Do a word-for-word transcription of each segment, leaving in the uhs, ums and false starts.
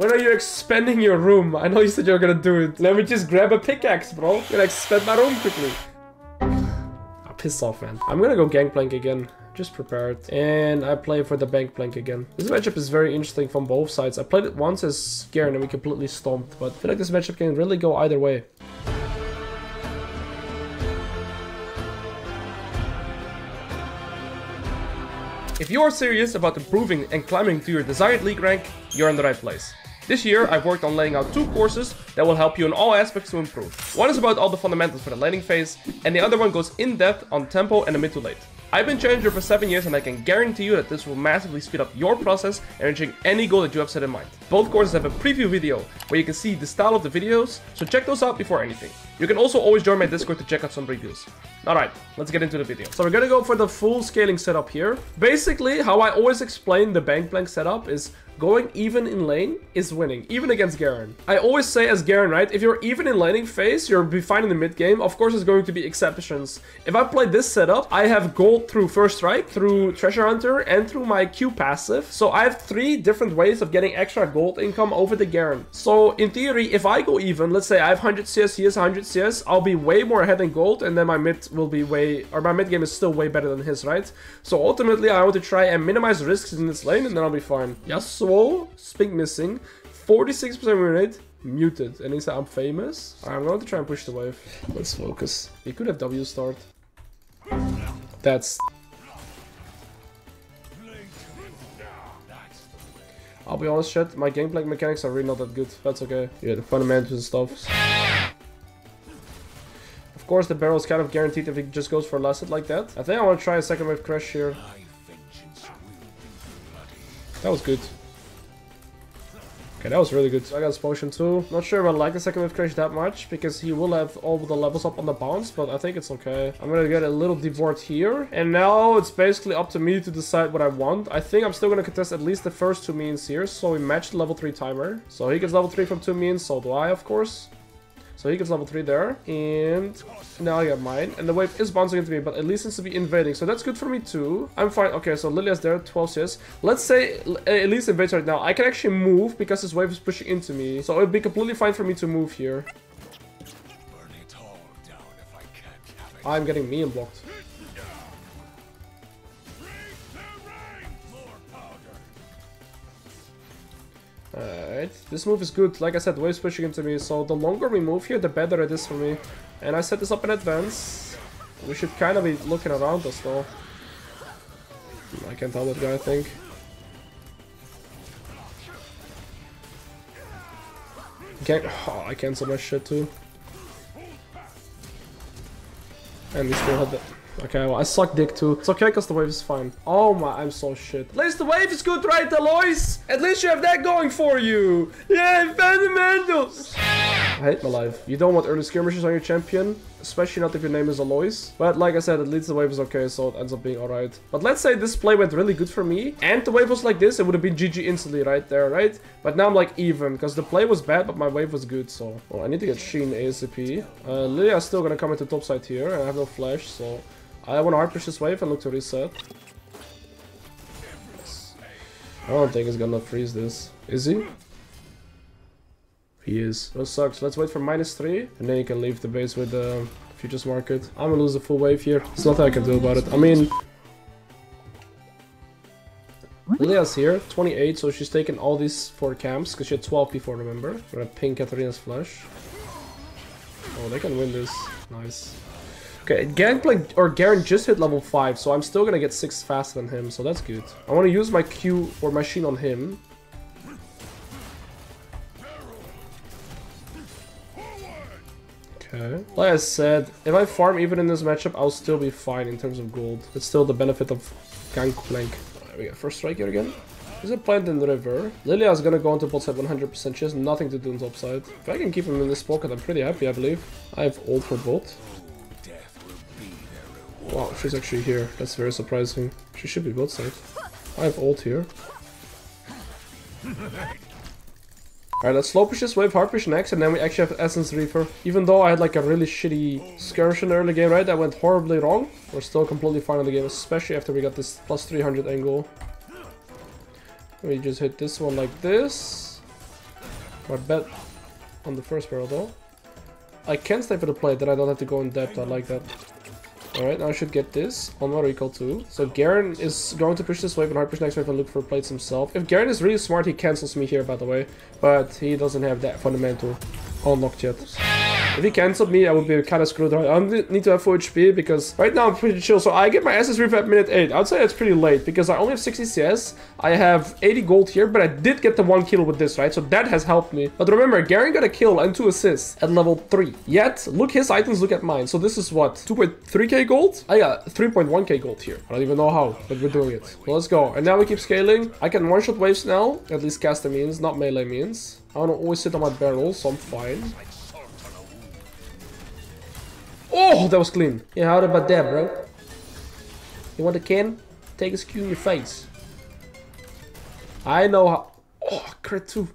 When are you expanding your room? I know you said you were gonna do it. Let me just grab a pickaxe, bro. I'm gonna expand my room quickly. I'll piss off, man. I'm gonna go Gangplank again. Just prepared. And I play for the Bankplank again. This matchup is very interesting from both sides. I played it once as Garen and we completely stomped, but I feel like this matchup can really go either way. If you are serious about improving and climbing to your desired league rank, you're in the right place. This year, I've worked on laying out two courses that will help you in all aspects to improve. One is about all the fundamentals for the laning phase, and the other one goes in-depth on tempo and the mid to late. I've been challenger for seven years and I can guarantee you that this will massively speed up your process and reaching any goal that you have set in mind. Both courses have a preview video where you can see the style of the videos, so check those out before anything. You can also always join my Discord to check out some reviews. Alright, let's get into the video. So we're gonna go for the full scaling setup here. Basically, how I always explain the Bankplank setup is going even in lane is winning, even against Garen. I always say as Garen, right, if you're even in laning phase, you're be fine in the mid game. Of course, there's going to be exceptions. If I play this setup, I have gold through First Strike, through Treasure Hunter, and through my Q passive. So I have three different ways of getting extra gold income over the Garen. So in theory, if I go even, let's say I have one hundred C S, he has one hundred C S, I'll be way more ahead in gold, and then my mid will be way, or my mid game is still way better than his, right? So ultimately, I want to try and minimize risks in this lane, and then I'll be fine. Yasuo, Spink missing, forty-six percent win rate, muted, and he said I'm famous. I'm going to try and push the wave. Let's focus. He could have W start. That's... I'll be honest, chat, my Gangplank mechanics are really not that good. That's okay. Yeah, the fundamentals and stuff. Of course, the barrel is kind of guaranteed if it just goes for last hit like that. I think I want to try a second wave crash here. That was good. Okay, that was really good. I got potion too. Not sure if I like the second wave crash that much because he will have all the levels up on the bounce, but I think it's okay. I'm gonna get a little devoured here. And now it's basically up to me to decide what I want. I think I'm still gonna contest at least the first two minions here. So we matched level three timer. So he gets level three from two minions, so do I, of course. So he gets level three there, and now I got mine. And the wave is bouncing into me, but at least it seems to be invading, so that's good for me too. I'm fine. Okay, so Lillia's there, twelve C S. Let's say at least invades right now. I can actually move because this wave is pushing into me, so it would be completely fine for me to move here. Burn it all down if I can't have it. I'm getting minion blocked. Alright, this move is good. Like I said, waves pushing into me, so the longer we move here, the better it is for me. And I set this up in advance. We should kind of be looking around us though. I can't tell that guy, I think. Gang- oh, I cancelled my shit too. And we still had the... Okay, well, I suck dick too. It's okay, because the wave is fine. Oh my, I'm so shit. At least the wave is good, right, Alois? At least you have that going for you. Yeah, fundamentals. I hate my life. You don't want early skirmishes on your champion, especially not if your name is Alois. But like I said, at least the wave is okay, so it ends up being alright. But let's say this play went really good for me, and the wave was like this, it would have been G G instantly right there, right? But now I'm like even, because the play was bad, but my wave was good, so... Oh, I need to get Sheen A S A P. Uh, Lillia is still gonna come into top side here, and I have no flash, so... I want to hard push this wave and look to reset. Yes. I don't think he's gonna freeze this. Is he? He is. That sucks. Let's wait for minus three. And then you can leave the base with the futures market. I'm gonna lose the full wave here. There's nothing I can do about it. I mean... Lillia's here, twenty-eight, so she's taken all these four camps. Because she had twelve before, remember? I'm gonna ping Katarina's flash. Oh, they can win this. Nice. Okay, Gangplank or Garen just hit level five, so I'm still gonna get six faster than him, so that's good. I wanna use my Q or my Sheen on him. Okay. Like I said, if I farm even in this matchup, I'll still be fine in terms of gold. It's still the benefit of Gangplank. Alright, we got first strike here again. There's a plant in the river. Lillia is gonna go into bot side one hundred percent. She has nothing to do on top side. If I can keep him in this pocket, I'm pretty happy, I believe. I have ult for bot. Wow, she's actually here. That's very surprising. She should be both sides. I have ult here. Alright, let's slow push this wave, hard push next, and then we actually have Essence Reaver. Even though I had like a really shitty skirmish in the early game, right? That went horribly wrong. We're still completely fine in the game, especially after we got this plus three hundred angle. We just hit this one like this. Or bet on the first barrel though. I can stay for the plate, then I don't have to go in depth. I like that. Alright, now I should get this on my recall too. So Garen is going to push this wave and hard push next wave and look for plates himself. If Garen is really smart, he cancels me here, by the way. But he doesn't have that fundamental unlocked yet. If he cancelled me, I would be kind of screwed. I need to have four H P because right now I'm pretty chill. So I get my Essence Reaver at minute eight. I would say that's pretty late because I only have sixty C S. I have eighty gold here, but I did get the one kill with this, right? So that has helped me. But remember, Garen got a kill and two assists at level three. Yet, look his items, look at mine. So this is what? two point three K gold? I got three point one K gold here. I don't even know how, but we're doing it. So let's go. And now we keep scaling. I can one-shot waves now. At least cast the means, not melee means. I don't always sit on my barrel, so I'm fine. Oh, that was clean. Yeah, how about that, bro? You want a can? Take a skew in your face. I know how... Oh, crit too.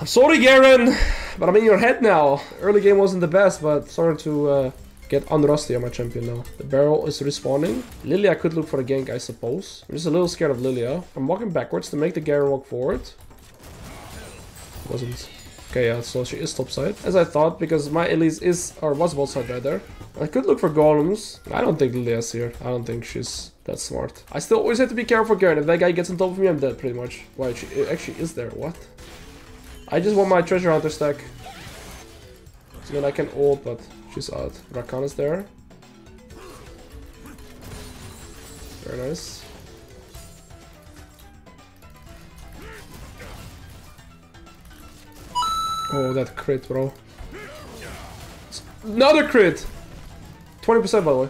I'm sorry, Garen, but I'm in your head now. Early game wasn't the best, but sorry to uh, get unrusty on my champion now. The barrel is respawning. Lillia could look for a gank, I suppose. I'm just a little scared of Lillia. I'm walking backwards to make the Garen walk forward. Wasn't... Okay, yeah, so she is topside, as I thought, because my Elise is, or was both side rather. I could look for golems. I don't think Lillia's here. I don't think she's that smart. I still always have to be careful Garen. If that guy gets on top of me, I'm dead pretty much. Why, she actually is there, what? I just want my treasure hunter stack. So then I can ult, but she's out. Rakan is there. Very nice. Oh, that crit, bro. Another crit! twenty percent, by the way.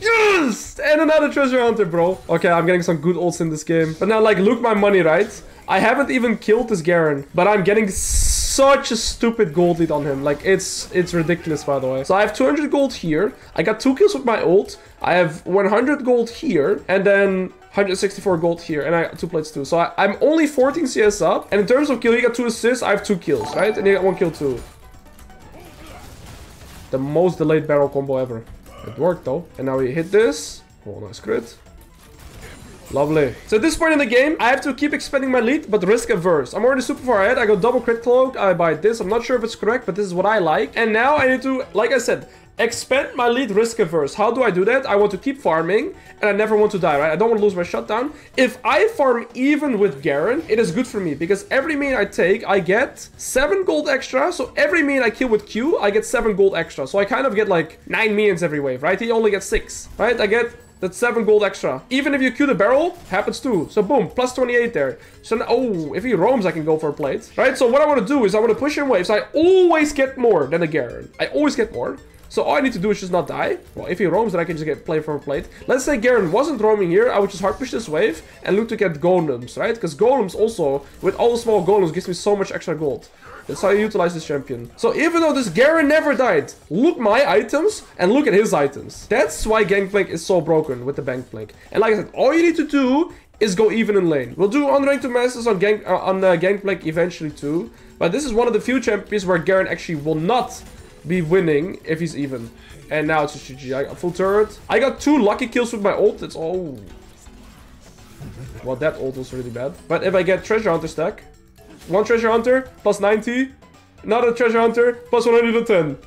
Yes! And another treasure hunter, bro. Okay, I'm getting some good ults in this game. But now, like, look my money, right? I haven't even killed this Garen, but I'm getting such a stupid gold lead on him. Like, it's it's ridiculous, by the way. So I have two hundred gold here. I got two kills with my ult. I have one hundred gold here, and then... one hundred sixty-four gold here, and I got two plates too. So I, I'm only fourteen C S up. And in terms of kill, he got two assists. I have two kills, right? And he got one kill too. The most delayed barrel combo ever. It worked though. And now we hit this. Oh, nice crit. Lovely. So at this point in the game, I have to keep expanding my lead, but risk averse. I'm already super far ahead. I go double crit cloak. I buy this. I'm not sure if it's correct, but this is what I like. And now I need to, like I said, expand my lead risk averse. How do I do that? I want to keep farming and I never want to die, right? I don't want to lose my shutdown. If I farm even with Garen, it is good for me because every main I take, I get seven gold extra. So every main I kill with Q, I get seven gold extra. So I kind of get like nine minions every wave, right? He only gets six, right? I get... That's seven gold extra. Even if you Q the barrel, happens too. So boom, plus twenty-eight there. So now, oh, if he roams, I can go for a plate. Right, so what I want to do is I want to push in waves. I always get more than a Garen. I always get more. So all I need to do is just not die. Well, if he roams, then I can just get play for a plate. Let's say Garen wasn't roaming here. I would just hard push this wave and look to get golems, right? Because golems also, with all the small golems, gives me so much extra gold. That's how you utilize this champion. So even though this Garen never died, look my items and look at his items. That's why Gangplank is so broken with the Bankplank. And like I said, all you need to do is go even in lane. We'll do unranked to masters on gang uh, on uh, Gangplank eventually too. But this is one of the few champions where Garen actually will not be winning if he's even. And now it's a G G. I got full turret. I got two lucky kills with my ult. That's all. Well, that ult was really bad. But if I get treasure hunter stack. One treasure hunter, plus ninety. Another treasure hunter, plus one hundred ten.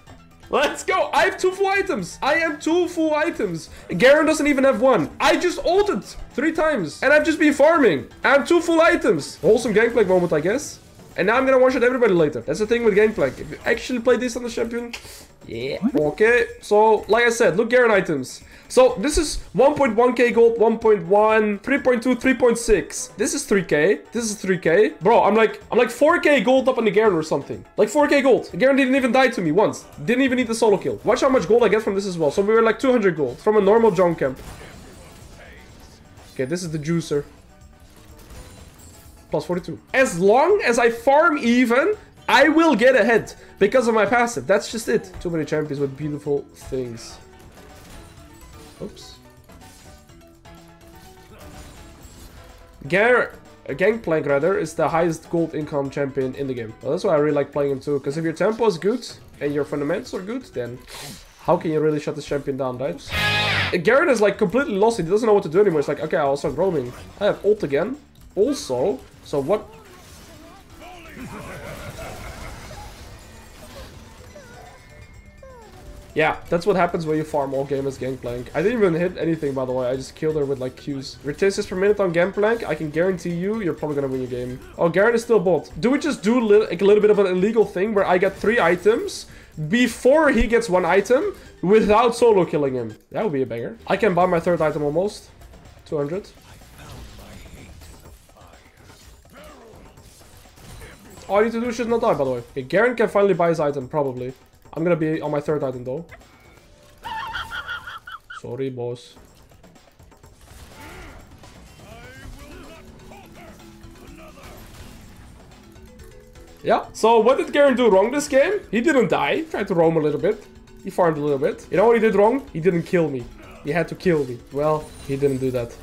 Let's go! I have two full items! I have two full items! Garen doesn't even have one. I just ulted three times. And I've just been farming. I have two full items. Wholesome Gangplank moment, I guess. And now I'm gonna one-shot everybody later. That's the thing with Gangplank. If you actually play this on the champion... Yeah. Okay, so like I said, look Garen items. So this is one point one K gold, one point one, three point two, three point six. This is three K, this is three K. Bro, I'm like I'm like four K gold up on the Garen or something. Like four K gold. The Garen didn't even die to me once. Didn't even need the solo kill. Watch how much gold I get from this as well. So we were like two hundred gold from a normal jungle camp. Okay, this is the juicer. plus forty-two. As long as I farm even, I will get ahead because of my passive. That's just it. Too many champions with beautiful things. Oops. Garen, Gangplank rather, is the highest gold income champion in the game. Well, that's why I really like playing him too. Because if your tempo is good and your fundamentals are good, then how can you really shut this champion down, right? Garen is like completely lost. He doesn't know what to do anymore. It's like, okay, I'll start roaming. I have ult again. Also, so what? Yeah, that's what happens when you farm all game as Gangplank. I didn't even hit anything, by the way. I just killed her with, like, Qs. Resistances per minute on Gangplank. I can guarantee you, you're probably gonna win your game. Oh, Garen is still bot. Do we just do li like, a little bit of an illegal thing where I get three items before he gets one item without solo killing him? That would be a banger. I can buy my third item almost. two hundred. All you need to do is just not die, by the way. Okay, Garen can finally buy his item, probably. I'm gonna be on my third item though. Sorry, boss. Yeah, so what did Garen do wrong this game? He didn't die. He tried to roam a little bit. He farmed a little bit. You know what he did wrong? He didn't kill me. He had to kill me. Well, he didn't do that.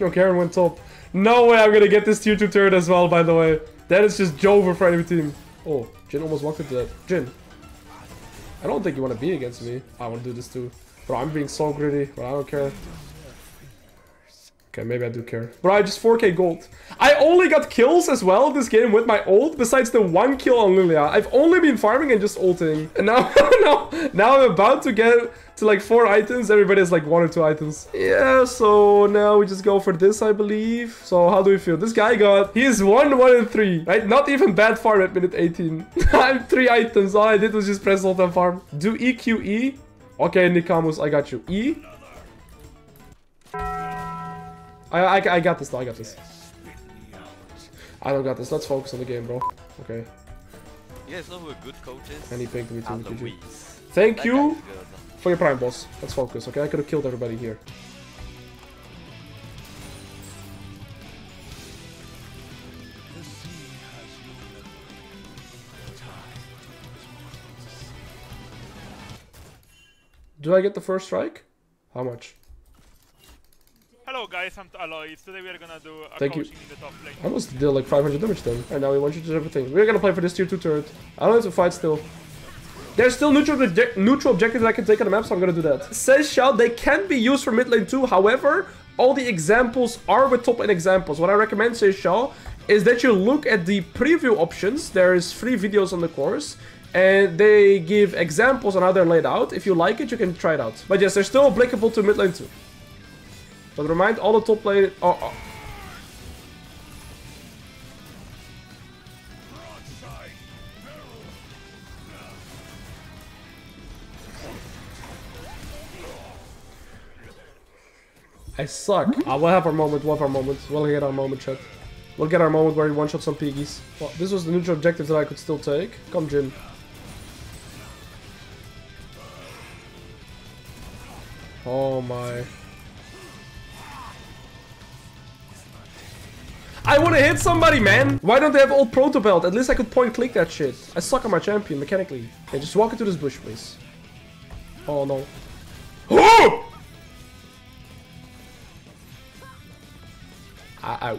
Yo, Garen went top. No way I'm gonna get this tier two turret as well, by the way. That is just Jover for every team. Oh, Jhin almost walked into that. Jhin, I don't think you want to be against me. I want to do this too. Bro, I'm being so gritty, but I don't care. Okay, maybe I do care. Bro, I just four K gold. I only got kills as well this game with my ult, besides the one kill on Lillia. I've only been farming and just ulting. And now, now, now I'm about to get to like four items. Everybody has like one or two items. Yeah, so now we just go for this, I believe. So how do we feel? This guy got... He is one, one, and three. Right? Not even bad farm at minute eighteen. I have three items. All I did was just press ult and farm. Do E Q E. Okay, Nikamus, I got you. E... I, I, I got this though, I got this. I don't got this, let's focus on the game, bro. Okay. You guys know who a good coach is? And he picked me too. Thank that you for your prime, boss. Let's focus, okay? I could have killed everybody here. Do I get the first strike? How much? Hello guys, I'm Alois. Today we are gonna do a Thank coaching you. in the top lane. I almost did like five hundred damage then. And now we want you to do everything. We're gonna play for this tier two turret. I don't have to fight still. There's still neutral, neutral objectives I can take on the map, so I'm gonna do that. Says Shao, they can be used for mid lane too. However, all the examples are with top lane examples. What I recommend, says Shao, is that you look at the preview options. There is free videos on the course. And they give examples on how they're laid out. If you like it, you can try it out. But yes, they're still applicable to mid lane too. But remind all the top lane... Oh, oh. I suck. I will have our moment, we'll have our moment. We'll get our moment, chat. We'll get our moment where he one-shots some piggies. Well, this was the neutral objective that I could still take. Come, Jhin. Oh my... I want to hit somebody, man! Why don't they have old Protobelt? At least I could point-click that shit. I suck on my champion, mechanically. Okay, just walk into this bush, please. Oh, no. Oh! Ah, ow.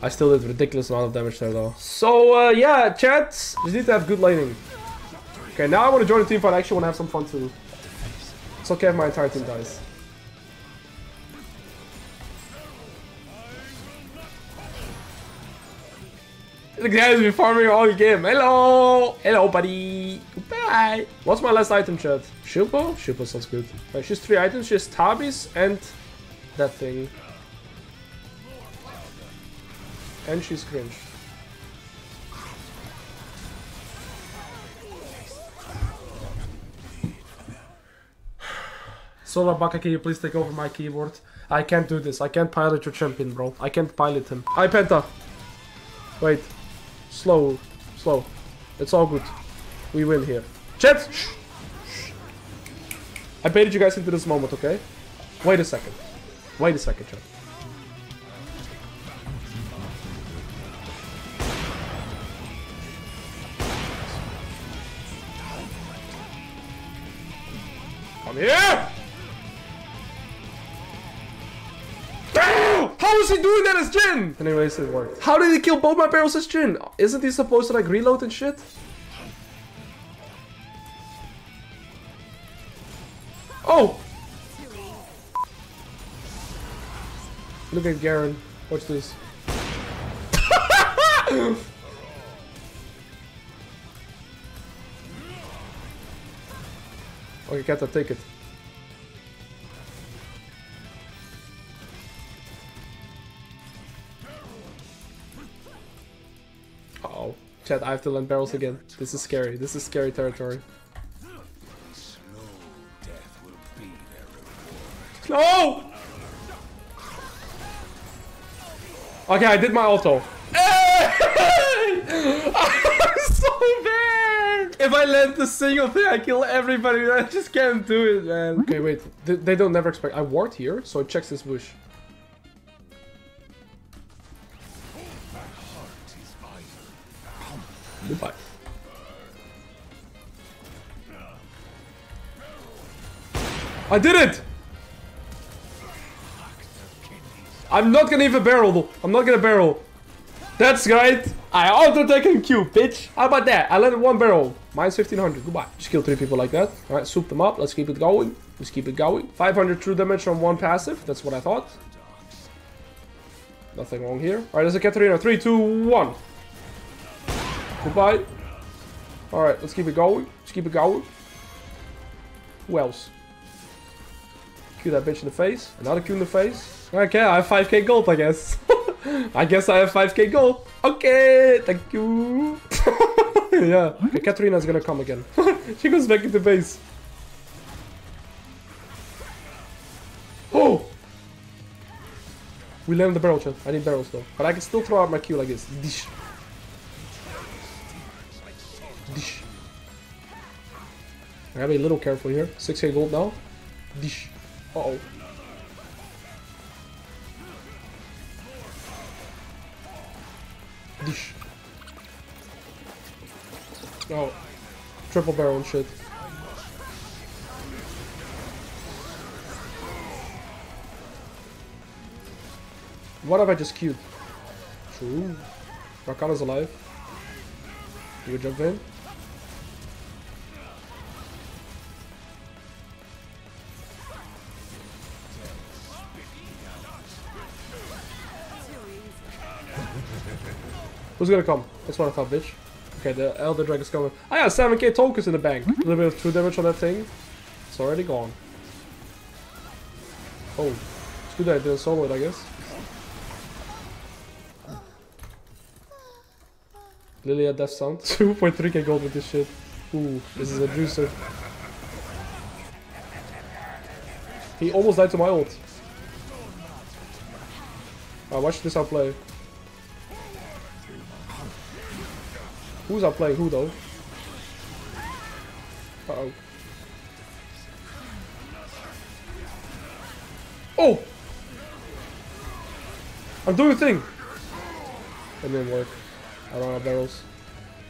I still did a ridiculous amount of damage there, though. So, uh, yeah, chats. Just need to have good laning. Okay, now I want to join the team fight. I actually want to have some fun, too. It's okay if my entire team dies. The guy's been farming all game. Hello! Hello, buddy! Goodbye! What's my last item, chat? Shilpo? Shilpo sounds good. Right, she's three items. She has Tabis and that thing. And she's cringe. Solar Baka, can you please take over my keyboard? I can't do this. I can't pilot your champion, bro. I can't pilot him. I Penta. Wait. Slow. Slow. It's all good. We win here. Chat! I baited you guys into this moment, okay? Wait a second. Wait a second, chat. Come here! is he doing that as Jhin? Anyways, it worked. How did he kill both my barrels as Jhin? Isn't he supposed to like reload and shit? Oh! Look at Garen. Watch this. Okay, Kata, take it. Uh-oh. Chat, I have to land barrels again. This is scary. This is scary territory. No! Okay, I did my auto. I'm so bad! If I land the single thing, I kill everybody. I just can't do it, man. Okay, wait. They don't never expect. I ward here, so it checks this bush. Goodbye. I did it! I'm not gonna even barrel though. I'm not gonna barrel. That's right. I auto-taken Q, bitch. How about that? I landed one barrel. Minus fifteen hundred. Goodbye. Just kill three people like that. Alright, soup them up. Let's keep it going. Let's keep it going. five hundred true damage on one passive. That's what I thought. Nothing wrong here. Alright, there's a Katarina. three, two, one. Goodbye. Alright, let's keep it going. Let's keep it going. Who else? Q that bitch in the face. Another Q in the face. Okay, I have five K gold, I guess. I guess I have five K gold. Okay, thank you. Yeah, okay, Katarina's gonna come again. She goes back into base. Oh! We land the barrel, chat. I need barrels though. But I can still throw out my Q like this. Dish. Dish. I gotta be a little careful here. six K gold now. Dish. Uh-oh. Oh, triple barrel and shit. What have I just queued? True. Rakan is alive. You jump in. Who's gonna come? That's what I thought, bitch. Okay, the Elder Dragon's coming. I got seven K tokens in the bank. A little bit of true damage on that thing. It's already gone. Oh, it's good that I didn't solo it, I guess. Lillia death sound. two point three K gold with this shit. Ooh, this is a juicer. He almost died to my ult. Alright, watch this outplay. Who's out playing who though? Uh-oh. Oh! I'm doing a thing! That didn't work. I don't have barrels.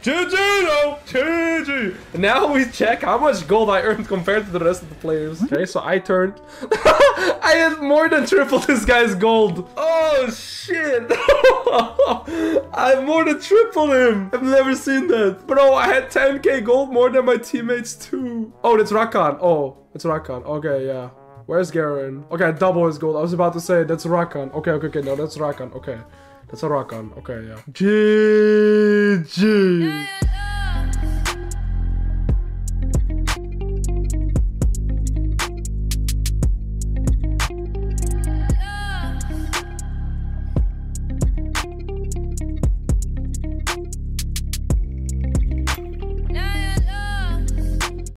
G G though! G G! Now we check how much gold I earned compared to the rest of the players. Okay, so I turned. I had more than triple this guy's gold. Oh shit! I more than tripled him. I've never seen that. Bro, I had ten K gold more than my teammates too. Oh, that's Rakan. Oh, it's Rakan. Okay, yeah. Where's Garen? Okay, double his gold. I was about to say that's Rakan. Okay, okay, okay. No, that's Rakan. Okay. That's a Rakan. Okay, yeah. G G.